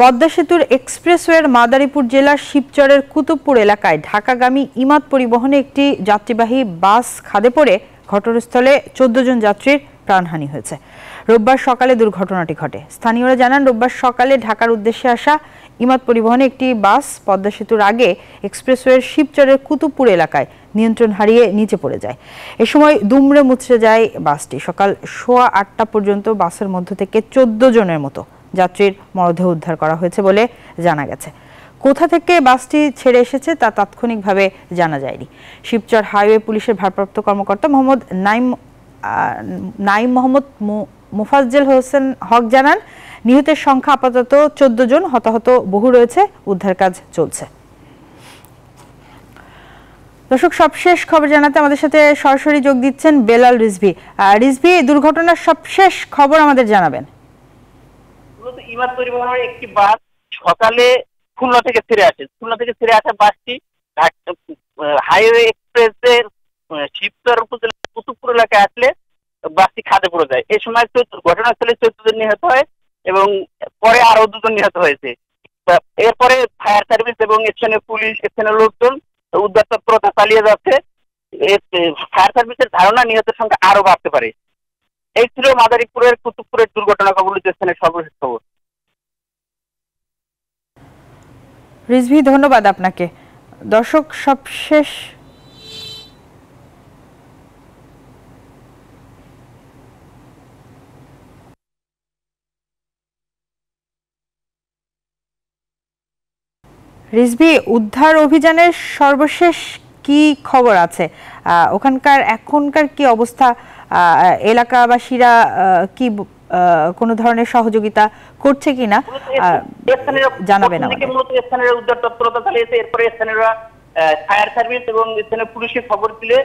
पद्मा सेतुर एक्सप्रेसवेर मादारीपुर जिला शिवचर कुतुबपुर एलाकाय ढाकागामी इमाद परिवहने एकटी यात्रीबाही बास खादे पड़े घटनास्थले 14 जन यात्रीर प्राणहानि हयेछे। रविवार सकाले दुर्घटनाटी घटे। स्थानीयरा जानान रविवार सकाले ढाकार उद्देश्ये आसा इमाद परिवहने एकटी बास पद्मा सेतुर आगे एक्सप्रेसवेर शिवचरेर कुतुबपुर एलाकाय नियंत्रण हारिये नीचे पड़े जाए। ए समय दुमड़े मुचड़े जाए बासटी। सकाल 8:15 पर्यन्त बासेर मध्य थेके 14 जनेर मतो यात्रीर मृतदेह उद्धार करा हयेछे बोले जाना गेछे। कोथा थेके बासटी छेड़े एसेछे ता तात्क्षणिकभावे जाना जायनि। शिवचर हाईवे पुलिशेर भारप्राप्त कर्मकर्ता मोहम्मद नाइम मोहम्मद मोफाज्जेल होसेन हक जानान निहतेर संख्या आपातत 14 जन, हताहत बहु रयेछे, उद्धार काज चलछे। दर्शक सबशेष खबर जानाते आमादेर साथे सरासरि जोग दिच्छेन बेलाल रिज़वी। रिज़वी, दुर्घटनार सबशेष खबर आमादेर जानाबेन। इमाद परिवहन एक बस सकाले खुलना बसटी हाईवे एक्सप्रेस शिवचर कुतुबपुर एलाकाय आसले बसटी खादे पड़े जाए। ए समय घटनास्थले 14 जन निहत हय एबं परे आरो 2 जन निहत हयेछे। एरपरे फायर सार्विस एबं स्थानीय पुलिश स्थानीय लोकजन उद्धार तत्परता चालिये जाच्छे। फायर सार्विसेर धारणा निहतेर संख्या आरो बाड़ते पारे। এই ছিল মাদারীপুরের কুতুবপুরের দুর্ঘটনা কবলিত স্থানের সর্বশেষ খবর। রিজভী, ধন্যবাদ আপনাকে। দর্শক সবশেষ রিজভী, উদ্ধার অভিযানের সর্বশেষ কি খবর আছে? ওখানকার এখনকার কি অবস্থা? এলাকাবাসীরা কি কোনো ধরনের সহযোগিতা করছে কিনা জানাবেন আমাকে। মূলত স্থানীয় উদ্ধার তৎপরতা চালিয়েছে। এরপরে স্থানীয়রা ফায়ার সার্ভিস এবং স্থানীয় পুলিশে খবর দিলে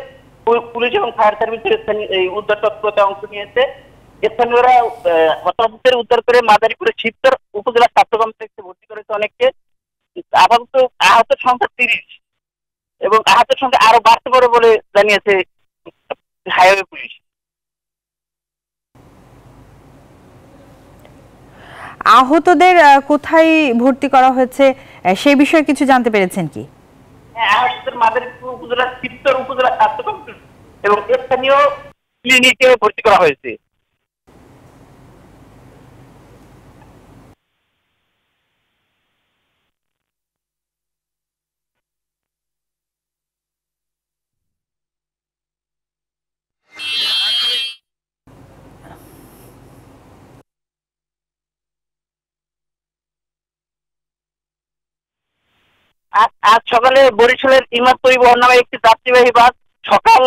পুলিশ এবং ফায়ার সার্ভিসের এই উদ্ধার তৎপরতা অংশ নিয়েছে। স্থানীয়রা হতাহতদের উদ্ধার করে মাদারীপুরের শিবচর উপজেলা স্বাস্থ্য কমপ্লেক্সে ভর্তি করেছে অনেককে। আপাতত আহত সংখ্যা 30 এবং আহতের সংখ্যা আরো বাড়তে পারে বলে জানিয়েছে হাইওয়ে পুলিশ। আহতদের কোথায় ভর্তি করা হয়েছে সেই বিষয়ে কিছু জানতে পেরেছেন কি? হ্যাঁ, আহতদের মাদারীপুর উপজেলা শিবচর উপজেলা স্বাস্থ্য কমপ্লেক্স এবং স্থানীয় ক্লিনিকে ভর্তি করা হয়েছে। आज सकाले বরিশালের ইমাদ পরিবহন নামে একটি যাত্রীবাহী বাস সকাল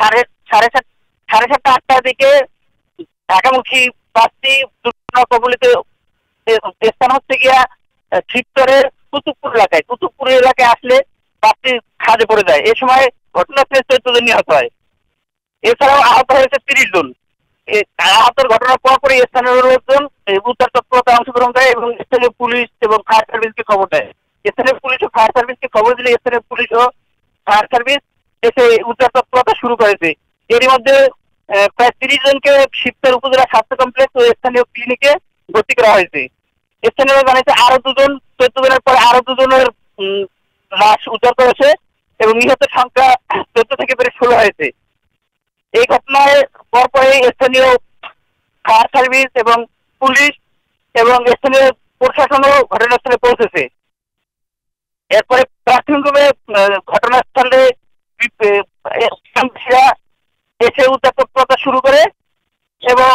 7:30-8টার দিকে ঢাকামুখী বাসটি দুর্ঘটনা কবলিত স্থান হচ্ছে গিয়া শিবচরের কুতুবপুর এলাকায়। কুতুবপুর এলাকায় আসলে বাসটি খাদে পড়ে যায়। এ সময় ঘটনাস্থলে 14 জন নিহত হয়। এছাড়াও আহত হয়েছে 30 জন। আহতের ঘটনার পরপরই স্থানীয় লোকজন উদ্ধার তৎপরতায় অংশগ্রহণ করে এবং স্থানীয় পুলিশ এবং ফায়ার সার্ভিসকে খবর দেয়। স্থানীয় পুলিশ ও ফায়ার সার্ভিসকে খবর দিলে স্থানীয় পুলিশ ও ফায়ার সার্ভিস এসে উদ্ধার তৎপরতা শুরু করেছে। এর মধ্যে প্রায় 30 জনকে শিবচর উপজেলা স্বাস্থ্য কমপ্লেক্স ও স্থানীয় ক্লিনিকে ভর্তি করা হয়েছে। স্থানীয়রা জানিয়েছে আরো 2 জন 14 জনের পর আরো 2 জনের লাশ উদ্ধার করেছে এবং নিহতের সংখ্যা 14 থেকে প্রায় 16 হয়েছে। এই ঘটনায় পরপরই স্থানীয় ফায়ার সার্ভিস এবং পুলিশ এবং স্থানীয় প্রশাসনও ঘটনাস্থলে পৌঁছেছে। এরপরে প্রাথমিকভাবে ঘটনাস্থলে এসে উদ্ধার তৎপরতা শুরু করে এবং